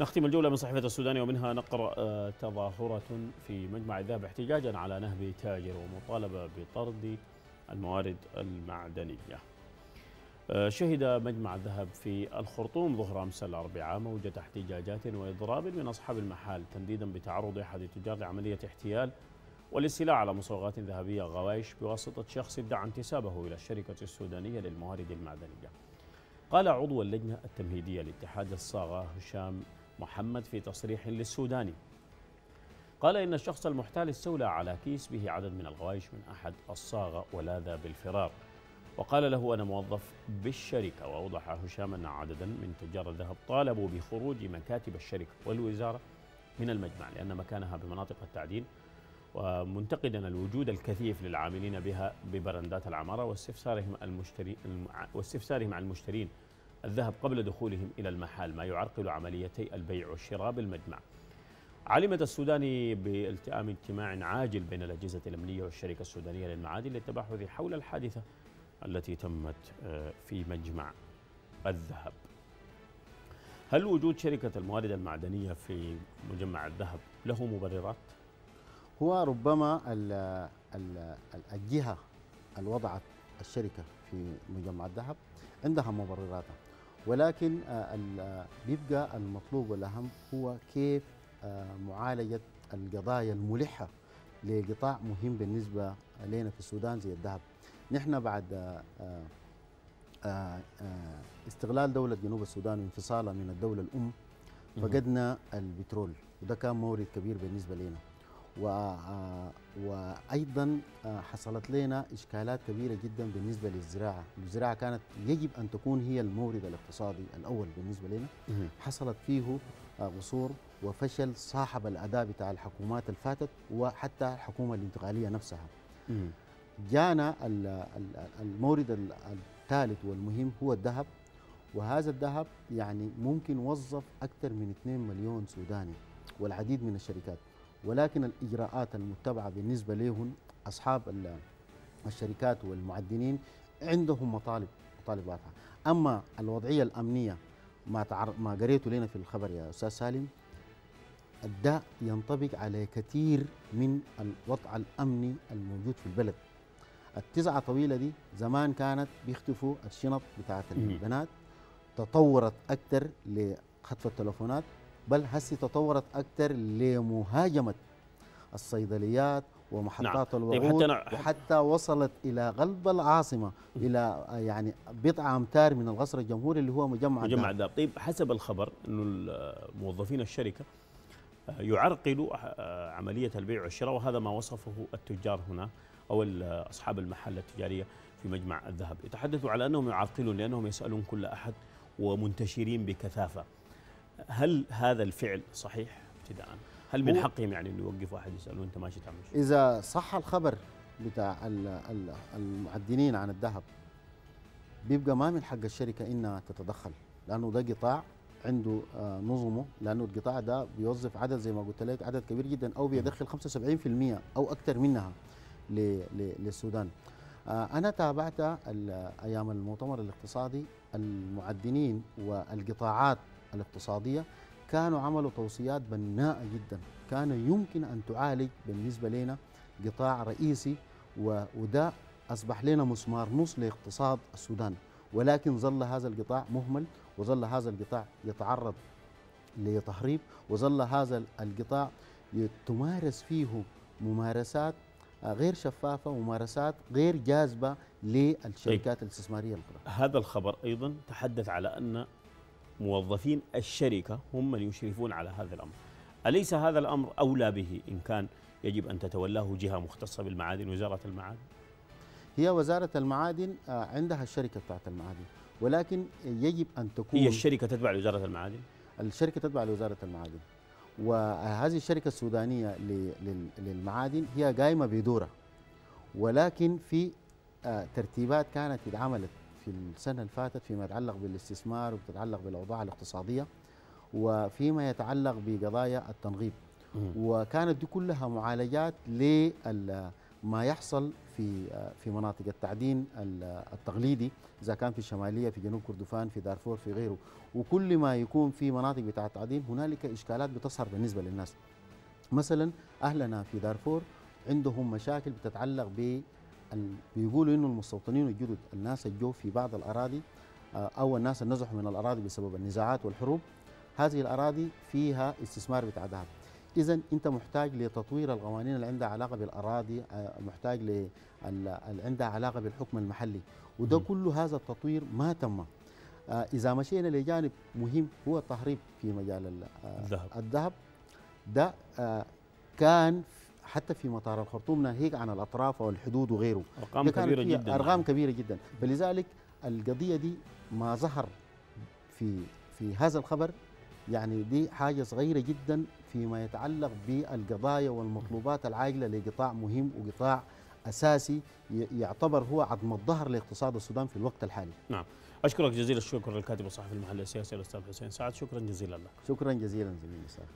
نختم الجولة من صحيفة السوداني ومنها نقرأ تظاهرة في مجمع الذهب احتجاجا على نهب تاجر ومطالبة بطرد الموارد المعدنية. شهد مجمع الذهب في الخرطوم ظهر أمس الأربعاء موجة احتجاجات وإضراب من أصحاب المحال تنديدا بتعرض أحد التجار لعملية احتيال والاستيلاء على مصاغات ذهبية غوايش بواسطة شخص ادعى انتسابه إلى الشركة السودانية للموارد المعدنية. قال عضو اللجنة التمهيدية لاتحاد الصاغة هشام محمد في تصريح للسوداني، قال إن الشخص المحتال استولى على كيس به عدد من الغوايش من أحد الصاغة ولاذ بالفرار، وقال له أنا موظف بالشركة. وأوضح هشام أن عددا من تجار الذهب طالبوا بخروج مكاتب الشركة والوزارة من المجمع لأن مكانها بمناطق التعدين، ومنتقدا الوجود الكثيف للعاملين بها ببرندات العمارة واستفسارهم عن المشترين الذهب قبل دخولهم إلى المحال، ما يعرقل عمليتي البيع والشراء بالمجمع. علمت السوداني بالتئام اجتماع عاجل بين الأجهزة الأمنية والشركة السودانية للمعادن للتباحث حول الحادثة التي تمت في مجمع الذهب. هل وجود شركة الموارد المعدنية في مجمع الذهب له مبررات؟ هو ربما الجهة اللي وضعت الشركة في مجمع الذهب عندها مبرراتها، ولكن بيبقى المطلوب والأهم هو كيف معالجة القضايا الملحة لقطاع مهم بالنسبة لنا في السودان زي الذهب. نحن بعد استغلال دولة جنوب السودان وانفصالها من الدولة الأم فقدنا البترول، وده كان مورد كبير بالنسبة لنا، وأيضا حصلت لنا إشكالات كبيرة جدا بالنسبة للزراعة. الزراعة كانت يجب أن تكون هي المورد الاقتصادي الأول بالنسبة لنا، حصلت فيه قصور وفشل صاحب الأداء بتاع الحكومات الفاتت وحتى الحكومة الانتقالية نفسها. جانا المورد الثالث والمهم هو الذهب، وهذا الذهب يعني ممكن وظف أكثر من 2 مليون سوداني والعديد من الشركات، ولكن الإجراءات المتبعة بالنسبة لهم أصحاب الشركات والمعدنين عندهم مطالباتها. أما الوضعية الأمنية ما قريته لنا في الخبر يا أستاذ سالم، ده ينطبق على كثير من الوضع الأمني الموجود في البلد. التسعة طويلة دي زمان كانت بيختفوا الشنط بتاعت البنات، تطورت أكثر لخطف التلفونات، بل هسي تطورت أكثر لمهاجمة الصيدليات ومحطات الوقود، وحتى وصلت إلى قلب العاصمة إلى يعني بضع أمتار من القصر الجمهوري اللي هو مجمع الذهب. طيب، حسب الخبر أنه موظفين الشركة يعرقلوا عملية البيع والشراء، وهذا ما وصفه التجار هنا أو أصحاب المحل التجارية في مجمع الذهب. يتحدثوا على أنهم يعرقلون لأنهم يسألون كل أحد ومنتشرين بكثافة. هل هذا الفعل صحيح ابتداء؟ هل من حقهم يعني انه يوقف واحد يسأله انت ماشي تعمل شيء؟ اذا صح الخبر بتاع المعدنين عن الذهب بيبقى ما من حق الشركه انها تتدخل، لانه ده قطاع عنده نظمه، لانه القطاع ده بيوظف عدد زي ما قلت لك عدد كبير جدا، او بيدخل 75% او اكثر منها للسودان. انا تابعت ايام المؤتمر الاقتصادي المعدنين والقطاعات الاقتصادية كانوا عملوا توصيات بناءة جدا، كان يمكن أن تعالج بالنسبة لنا قطاع رئيسي، وده أصبح لنا مسمار نص لاقتصاد السودان، ولكن ظل هذا القطاع مهمل، وظل هذا القطاع يتعرض لتهريب، وظل هذا القطاع تمارس فيه ممارسات غير شفافة وممارسات غير جاذبة للشركات الاستثمارية الكبرى. هذا الخبر أيضا تحدث على أن موظفين الشركة هم من يشرفون على هذا الأمر، أليس هذا الأمر أولى به إن كان يجب أن تتولاه جهة مختصة بالمعادن وزارة المعادن؟ هي وزارة المعادن عندها الشركة بتاعت المعادن، ولكن يجب أن تكون هي الشركة تتبع لوزارة المعادن؟ الشركة تتبع لوزارة المعادن، وهذه الشركة السودانية للمعادن هي قائمة بدورها، ولكن في ترتيبات كانت اتعملت في السنة اللي فاتت فيما يتعلق بالاستثمار وتتعلق بالأوضاع الاقتصادية وفيما يتعلق بقضايا التنغيب، وكانت دي كلها معالجات للمعادن ما يحصل في مناطق التعدين التقليدي، اذا كان في الشماليه، في جنوب كردفان، في دارفور، في غيره، وكل ما يكون في مناطق بتاعه تعدين هنالك اشكالات بتظهر بالنسبه للناس. مثلا اهلنا في دارفور عندهم مشاكل بتتعلق بيقولوا انه المستوطنين الجدد، الناس الجو في بعض الاراضي او الناس اللي نزحوا من الاراضي بسبب النزاعات والحروب، هذه الاراضي فيها استثمار بتاع ذهب. إذا أنت محتاج لتطوير القوانين اللي عندها علاقة بالأراضي، محتاج اللي عندها علاقة بالحكم المحلي، وده كل هذا التطوير ما تم. إذا مشينا لجانب مهم هو التهريب في مجال الذهب، ده كان حتى في مطار الخرطوم ناهيك عن الأطراف والحدود وغيره، أرقام كبيرة جدا، أرقام كبيرة جدا. فلذلك القضية دي ما ظهر في هذا الخبر، يعني دي حاجة صغيرة جدا فيما يتعلق بالقضايا والمطلوبات العاجلة لقطاع مهم وقطاع أساسي يعتبر هو عظم الظهر لاقتصاد السودان في الوقت الحالي. نعم، أشكرك جزيل الشكر الكاتب والصحفي المحلي السياسي الأستاذ حسين سعد، شكرا جزيلا لك. شكرا جزيلا زميلي سعد.